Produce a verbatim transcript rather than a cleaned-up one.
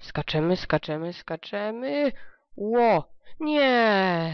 Skaczemy, skaczemy, skaczemy. Ło! Nie!